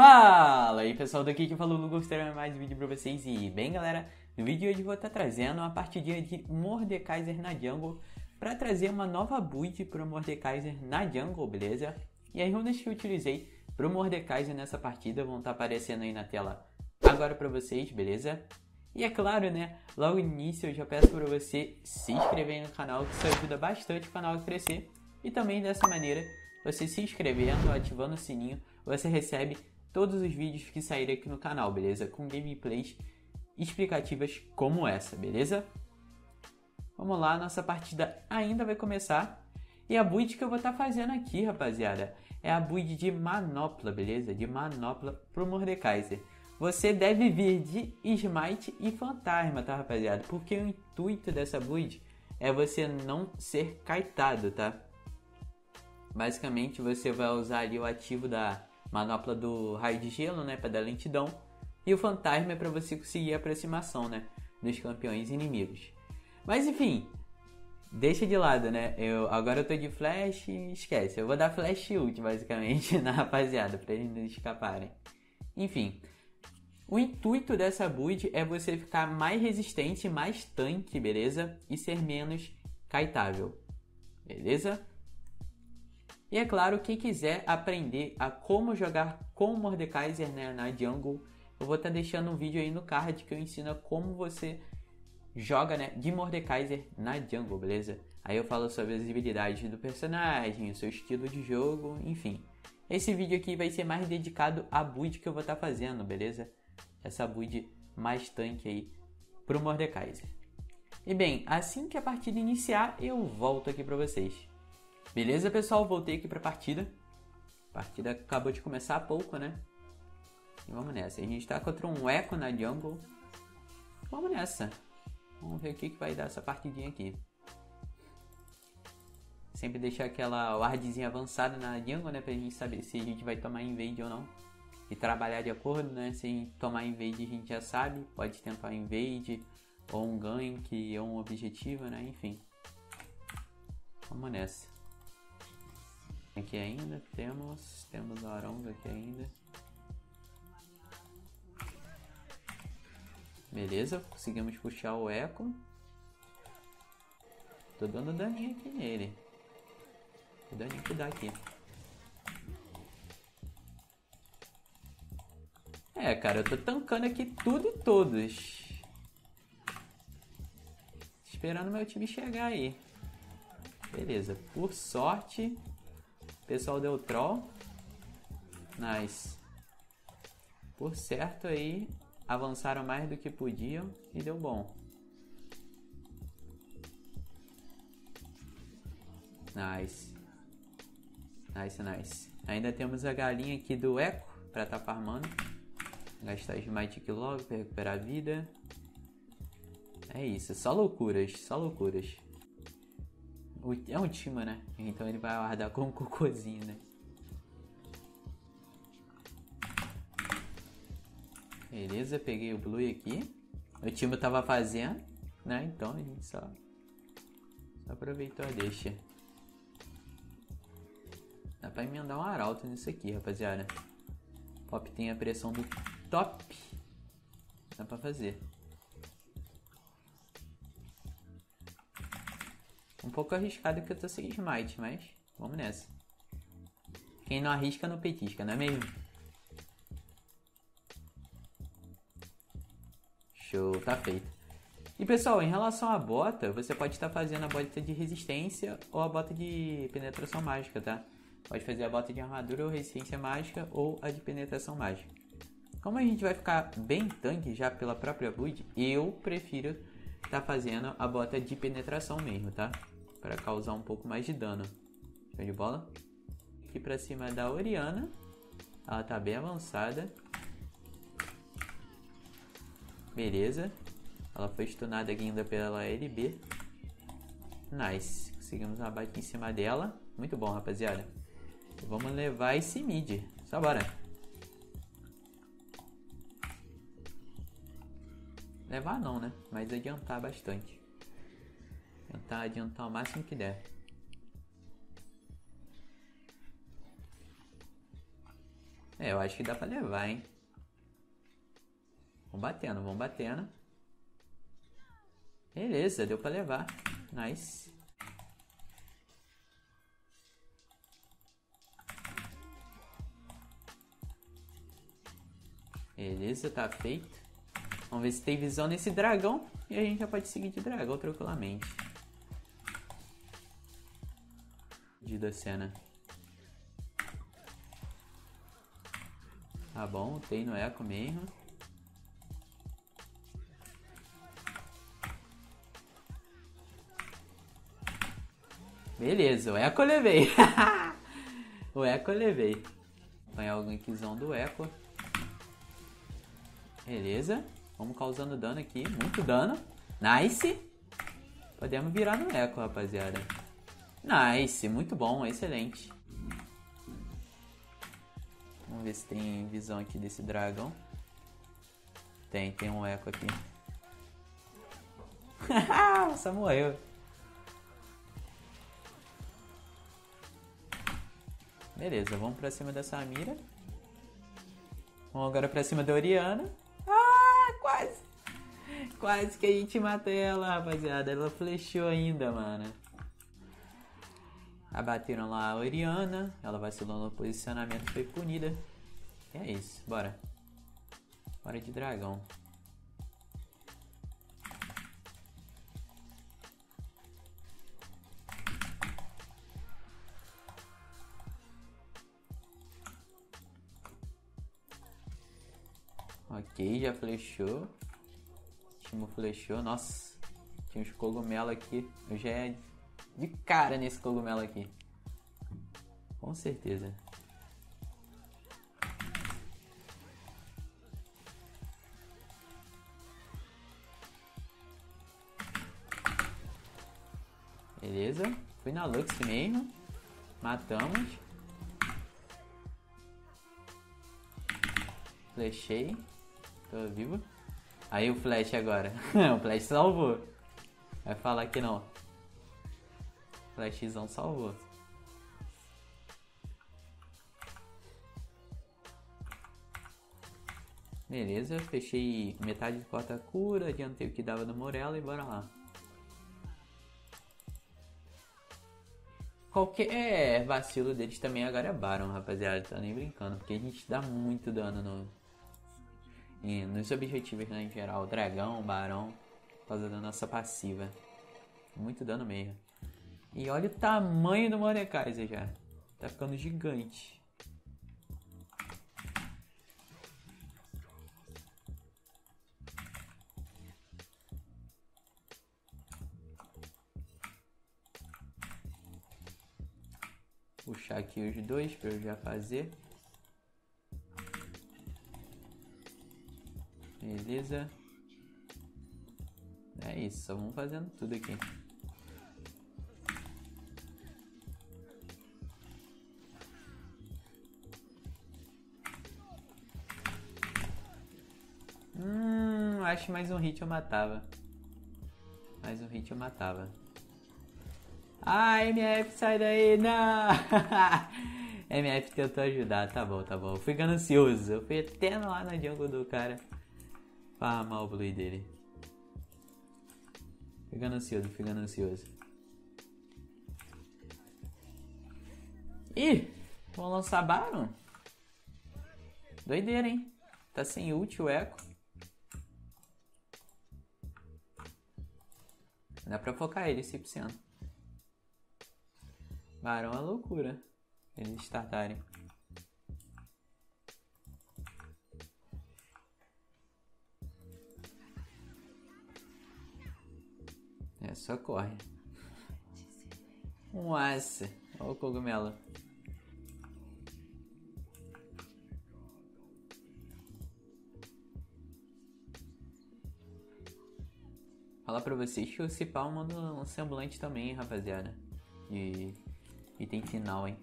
Fala aí pessoal, daqui que falou Lugous, trazendo mais um vídeo pra vocês. E bem galera, no vídeo de hoje eu vou estar trazendo uma partidinha de Mordekaiser na Jungle, pra trazer uma nova build pro Mordekaiser na Jungle, beleza? E as runas que eu utilizei pro Mordekaiser nessa partida vão estar aparecendo aí na tela agora pra vocês, beleza? E é claro, né, logo no início eu já peço pra você se inscrever no canal, que isso ajuda bastante o canal a crescer. E também dessa maneira, você se inscrevendo, ativando o sininho, você recebe todos os vídeos que saírem aqui no canal, beleza? Com gameplays explicativas como essa, beleza? Vamos lá, nossa partida ainda vai começar. E a build que eu vou estar fazendo aqui, rapaziada, é a build de Manopla, beleza? De Manopla pro Mordekaiser. Você deve vir de Smite e Fantasma, tá, rapaziada? Porque o intuito dessa build é você não ser kitado, tá? Basicamente, você vai usar ali o ativo da Manopla do Raio de Gelo, né, para dar lentidão. E o Fantasma é para você conseguir a aproximação, né, dos campeões inimigos. Mas enfim, deixa de lado, né. Agora eu tô de Flash e esquece. Eu vou dar Flash Ult, basicamente, na rapaziada, para eles não escaparem. Enfim, o intuito dessa build é você ficar mais resistente, mais tanque, beleza? E ser menos kitável, beleza? E é claro, quem quiser aprender a como jogar com o Mordekaiser, né, na Jungle, eu vou estar deixando um vídeo aí no card que eu ensino como você joga, né, de Mordekaiser na Jungle, beleza? Aí eu falo sobre as habilidades do personagem, o seu estilo de jogo, enfim. Esse vídeo aqui vai ser mais dedicado à build que eu vou estar fazendo, beleza? Essa build mais tanque aí pro Mordekaiser. E bem, assim que a partida iniciar, eu volto aqui pra vocês. Beleza, pessoal? Voltei aqui pra partida. A partida acabou de começar há pouco, né? E vamos nessa. A gente tá contra um Eco na Jungle. Vamos nessa. Vamos ver o que vai dar essa partidinha aqui. Sempre deixar aquela wardzinha avançada na Jungle, né? Pra gente saber se a gente vai tomar invade ou não. E trabalhar de acordo, né? Sem tomar invade a gente já sabe. Pode tentar invade, ou um gank, ou um objetivo, né? Enfim. Vamos nessa. Aqui ainda, temos a Aronga aqui ainda. Beleza, conseguimos puxar o Eco. Tô dando daninho aqui nele. O daninho que dá aqui. É, cara, eu tô tancando aqui tudo e todos. Esperando meu time chegar aí. Beleza, por sorte... O pessoal deu troll. Nice. Por certo aí, avançaram mais do que podiam e deu bom. Nice. Nice, nice. Ainda temos a galinha aqui do Eco pra tá farmando. Gastar Smite aqui logo pra recuperar a vida. É isso, só loucuras, só loucuras. É um time, né? Então ele vai guardar com um cocôzinho, né? Beleza, peguei o Blue aqui. O time tava fazendo, né? Então a gente só aproveitou a deixa. Dá pra emendar um Arauto nisso aqui, rapaziada. Pop tem a pressão do top. Dá pra fazer. Um pouco arriscado que eu tô sem Smite, mas vamos nessa. Quem não arrisca não petisca, não é mesmo? Show, tá feito. E pessoal, em relação à bota, você pode estar fazendo a bota de resistência ou a bota de penetração mágica, tá? Pode fazer a bota de armadura ou resistência mágica ou a de penetração mágica. Como a gente vai ficar bem tanque já pela própria build, eu prefiro estar fazendo a bota de penetração mesmo, tá? Para causar um pouco mais de dano. Show de bola. Aqui pra cima da Oriana. Ela tá bem avançada. Beleza. Ela foi stunada ainda pela LB. Nice. Conseguimos um abate em cima dela. Muito bom, rapaziada. Vamos levar esse mid. Só bora. Levar não, né? Mas adiantar bastante. Tentar adiantar o máximo que der. É, eu acho que dá pra levar, hein? Vão batendo. Beleza, deu pra levar. Nice. Beleza, tá feito. Vamos ver se tem visão nesse dragão. E a gente já pode seguir de dragão tranquilamente. De da cena. Tá bom, tem no eco mesmo. Beleza, o eco eu levei. O eco eu levei. Vou apanhar o gankzão do eco. Beleza, vamos causando dano aqui, muito dano. Nice. Podemos virar no eco, rapaziada. Nice, muito bom, excelente. Vamos ver se tem visão aqui desse dragão. Tem um eco aqui. Nossa, morreu. Beleza, vamos pra cima dessa mira. Vamos agora pra cima da Oriana. Quase que a gente mata ela, rapaziada. Ela flechou ainda, mano. Abateram lá a Oriana. Ela vacilou no posicionamento, foi punida. E é isso, bora. Bora de dragão. Ok, já flechou. O time flechou. Nossa, tinha uns cogumelos aqui. Eu já ia de cara nesse cogumelo aqui. Com certeza. Beleza. Fui na Lux mesmo. Matamos. Flechei. Tô vivo. Aí o Flash agora. O Flash salvou. Vai falar que não. O Flashzão salvou. Beleza, fechei metade de porta-cura, adiantei o que dava no Morello e bora lá. Qualquer vacilo deles também agora é Baron, rapaziada. Tô nem brincando, porque a gente dá muito dano nos objetivos, né, em geral, dragão, barão, por causa da nossa passiva. Muito dano mesmo. E olha o tamanho do Mordekaiser já. Tá ficando gigante. Puxar aqui os dois pra eu já fazer. Beleza. É isso, só vamos fazendo tudo aqui. Acho que mais um hit eu matava. Ah, MF, sai daí, não! MF tentou ajudar, tá bom. Eu fui ganancioso, eu fui até lá na jungle do cara. Farmar o blue dele. Ficando ansioso. Ih! Vão lançar Baron? Doideira, hein? Tá sem ult o eco. Dá pra focar ele 100%. Baron é loucura. Eles startarem. É, só corre. Nossa, olha o cogumelo. Falar pra vocês que o Cipal manda um semblante também, hein, rapaziada. E tem final, hein.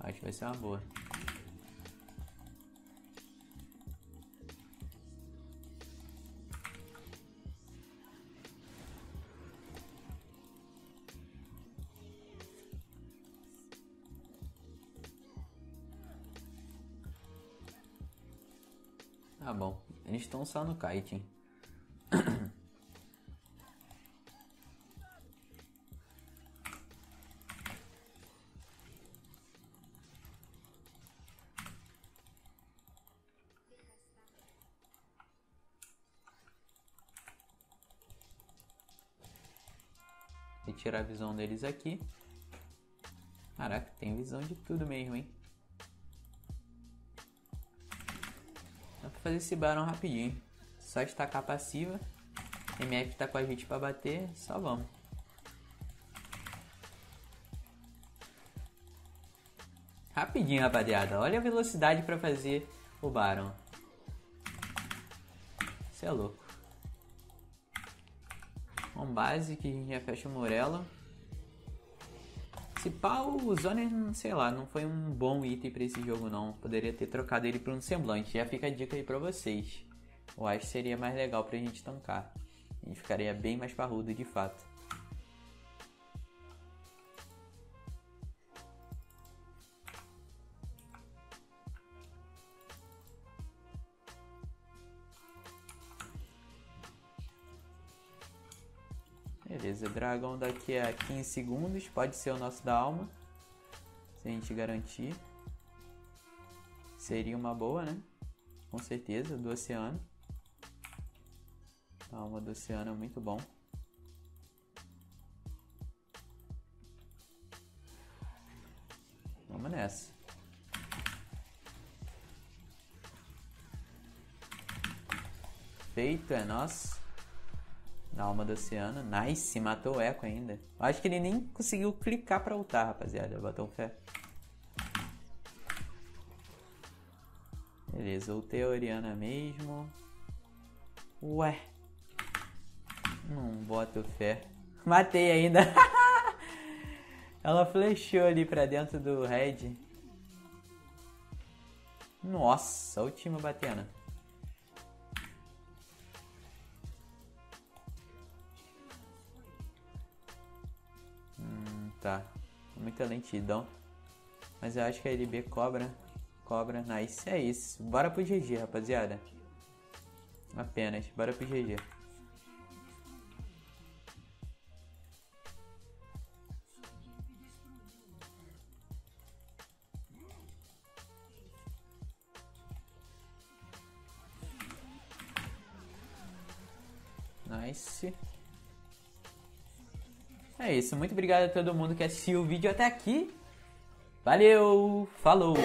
Acho que vai ser uma boa. Tá bom. Eles estão só no kite, hein? E tirar a visão deles aqui. Caraca, tem visão de tudo mesmo, hein? Dá pra fazer esse Baron rapidinho. Só estacar passiva. MF tá com a gente pra bater. Só vamos. Rapidinho, rapaziada. Olha a velocidade pra fazer o Baron. Isso é louco. Vamos base que a gente já fecha o Morello. Se pá, o Zoner, sei lá, não foi um bom item pra esse jogo não. Poderia ter trocado ele por um semblante. Já fica a dica aí pra vocês. Eu acho que seria mais legal pra gente tancar. A gente ficaria bem mais parrudo de fato. Beleza, Dragão daqui a 15 segundos, pode ser o nosso da alma, se a gente garantir, seria uma boa, né? Com certeza, do oceano, a alma do oceano é muito bom. Vamos nessa. Feito, é nosso. Da alma do oceano. Nice, matou o Eco ainda. Acho que ele nem conseguiu clicar pra ultar, rapaziada. Botou fé. Beleza, ultei a Oriana mesmo. Ué. Não boto fé. Matei ainda. Ela flechou ali pra dentro do red. Nossa, o time batendo. Tá, muita lentidão. Mas eu acho que a LB cobra. Cobra, nice, é isso. Bora pro GG, rapaziada. Apenas, bora pro GG. Nice. É isso, muito obrigado a todo mundo que assistiu o vídeo até aqui. Valeu, falou!